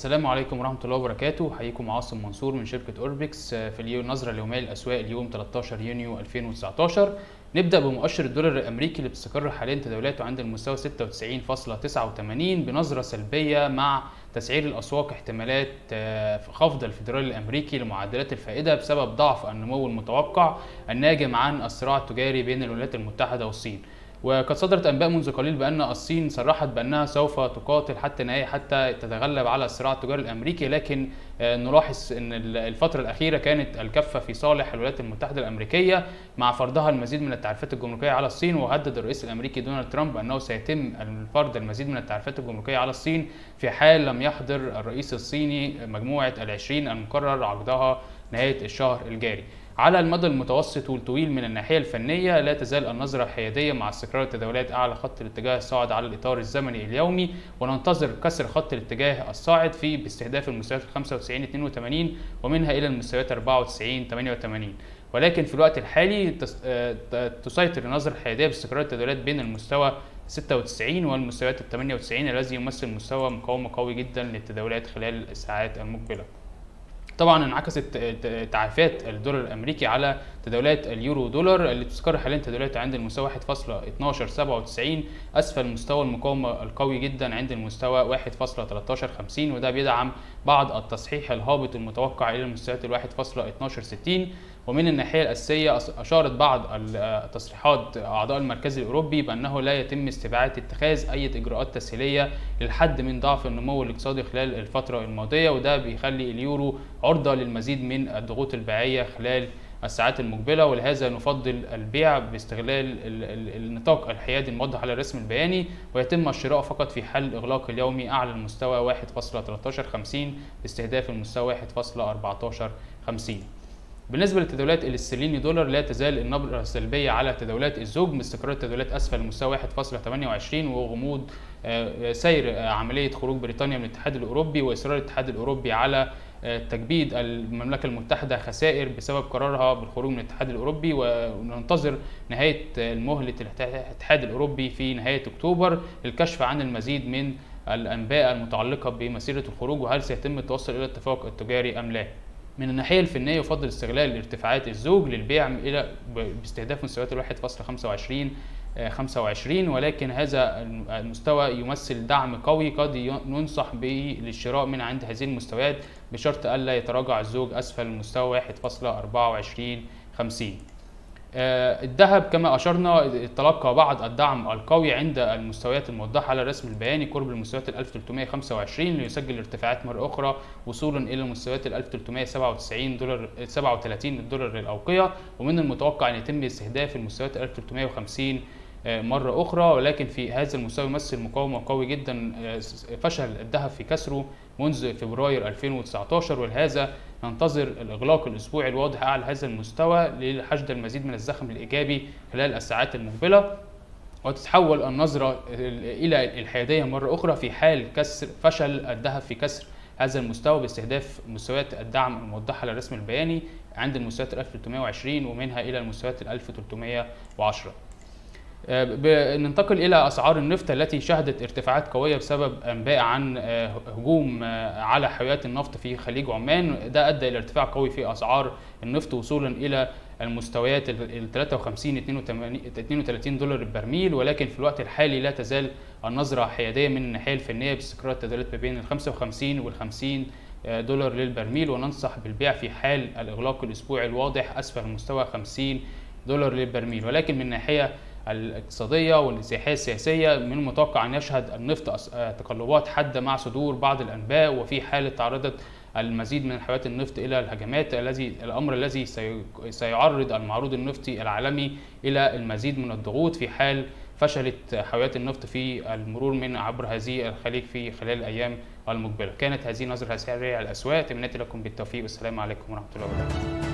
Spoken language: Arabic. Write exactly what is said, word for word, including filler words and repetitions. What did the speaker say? السلام عليكم ورحمة الله وبركاته. حييكم عاصم منصور من شركة أوربكس في اليوم النظرة اليومية للأسواق اليوم ثلاثة عشر يونيو ألفين وتسعة عشر. نبدأ بمؤشر الدولار الأمريكي اللي بيستقر حاليا تداولاته عند المستوى ستة وتسعين فاصلة تسعة وثمانين بنظرة سلبية مع تسعير الأسواق احتمالات خفض الفيدرالي الأمريكي لمعدلات الفائدة بسبب ضعف النمو المتوقع الناجم عن الصراع التجاري بين الولايات المتحدة والصين. وقد صدرت انباء منذ قليل بان الصين صرحت بانها سوف تقاتل حتى النهايه حتى تتغلب على الصراع التجاري الامريكي، لكن نلاحظ ان الفتره الاخيره كانت الكفه في صالح الولايات المتحده الامريكيه مع فرضها المزيد من التعريفات الجمركيه على الصين. وهدد الرئيس الامريكي دونالد ترامب انه سيتم فرض المزيد من التعريفات الجمركيه على الصين في حال لم يحضر الرئيس الصيني مجموعه العشرين المقرر عقدها نهايه الشهر الجاري. على المدى المتوسط والطويل من الناحية الفنية لا تزال النظرة حيادية مع استقرار التداولات أعلى خط الاتجاه الصاعد على الإطار الزمني اليومي، وننتظر كسر خط الاتجاه الصاعد في باستهداف المستويات خمسة وتسعين اثنين وثمانين ومنها إلى المستويات أربعة وتسعين ثمانية وثمانين. ولكن في الوقت الحالي تسيطر النظرة الحيادية باستقرار التداولات بين المستوى ستة وتسعين والمستويات ثمانية وتسعين الذي يمثل مستوى مقاومة قوي جدا للتداولات خلال الساعات المقبلة. طبعا انعكست تعافات الدولار الامريكي على تداولات اليورو دولار اللي تستقر حاليا تداولاتها عند المستوى واحد فاصلة اثناشر سبعة وتسعين اسفل مستوى المقاومه القوي جدا عند المستوى واحد فاصلة ثلاثة عشر خمسين، وده بيدعم بعض التصحيح الهابط المتوقع الى المستويات ال واحد فاصلة اثناشر ستين. ومن الناحيه الاساسيه اشارت بعض التصريحات اعضاء المركز الاوروبي بانه لا يتم استبعاد اتخاذ اي اجراءات تسهيليه للحد من ضعف النمو الاقتصادي خلال الفتره الماضيه، وده بيخلي اليورو عرضة للمزيد من الضغوط البيعية خلال الساعات المقبلة. ولهذا نفضل البيع باستغلال النطاق الحيادي الموضح على الرسم البياني، ويتم الشراء فقط في حال الإغلاق اليومي أعلى المستوى واحد فاصلة ثلاثة عشر خمسين باستهداف المستوى واحد فاصلة أربعة عشر خمسين. بالنسبة للتداولات الاسترليني دولار لا تزال النبرة السلبية على تداولات الزوج باستقرار التداولات أسفل مستوى واحد فاصلة ثمانية وعشرين وغموض سير عملية خروج بريطانيا من الاتحاد الأوروبي وإصرار الاتحاد الأوروبي على تجبيد المملكة المتحدة خسائر بسبب قرارها بالخروج من الاتحاد الأوروبي. وننتظر نهاية مهلة الاتحاد الأوروبي في نهاية أكتوبر الكشف عن المزيد من الأنباء المتعلقة بمسيرة الخروج وهل سيتم التوصل إلى الاتفاق التجاري أم لا. من الناحية الفنية يفضل استغلال ارتفاعات الزوج للبيع إلى باستهداف مستويات ال واحد فاصلة خمسة وعشرين خمسة وعشرين، ولكن هذا المستوى يمثل دعم قوي قد ننصح به للشراء من عند هذه المستويات بشرط ألا يتراجع الزوج أسفل المستوى واحد فاصلة أربعة وعشرين خمسين. الذهب كما أشرنا تلقى بعض الدعم القوي عند المستويات الموضحة على الرسم البياني قرب المستويات ال ألف وثلاثمائة وخمسة وعشرين ليسجل ارتفاعات مرة أخرى وصولا إلى مستويات ال ألف وثلاثمائة وسبعة وتسعين دولار سبعة وثلاثين الدولار الأوقية، ومن المتوقع أن يتم استهداف المستويات ال ألف وثلاثمائة وخمسين مرة أخرى. ولكن في هذا المستوى يمثل مقاومة قوي جدا فشل الذهب في كسره منذ فبراير ألفين وتسعة عشر، ولهذا ننتظر الإغلاق الأسبوعي الواضح على هذا المستوى لحشد المزيد من الزخم الإيجابي خلال الساعات المقبلة. وتتحول النظرة إلى الحيادية مرة أخرى في حال كسر فشل الذهب في كسر هذا المستوى باستهداف مستويات الدعم الموضحة على الرسم البياني عند المستويات ألف وثلاثمائة وعشرين ومنها إلى المستويات ألف وثلاثمائة وعشرة. ننتقل إلى أسعار النفط التي شهدت ارتفاعات قوية بسبب أنباء عن هجوم على حاويات النفط في خليج عمان، ده أدى إلى ارتفاع قوي في أسعار النفط وصولا إلى المستويات ال ثلاثة وخمسين اثنين وثلاثين دولار البرميل. ولكن في الوقت الحالي لا تزال النظرة حيادية من الناحية الفنية باستقرار التداولات ما بين ال خمسة وخمسين وال خمسين دولار للبرميل، وننصح بالبيع في حال الإغلاق الأسبوعي الواضح أسفل مستوى خمسين دولار للبرميل. ولكن من ناحية الاقتصادية والانسياحية السياسية من المتوقع أن يشهد النفط تقلبات حادة مع صدور بعض الأنباء، وفي حال تعرضت المزيد من حاويات النفط إلى الهجمات الذي الأمر الذي سيعرض المعروض النفطي العالمي إلى المزيد من الضغوط في حال فشلت حاويات النفط في المرور من عبر هذه الخليج في خلال الأيام المقبلة. كانت هذه نظرة سريعة على الأسواق، تمنيت لكم بالتوفيق والسلام عليكم ورحمة الله وبركاته.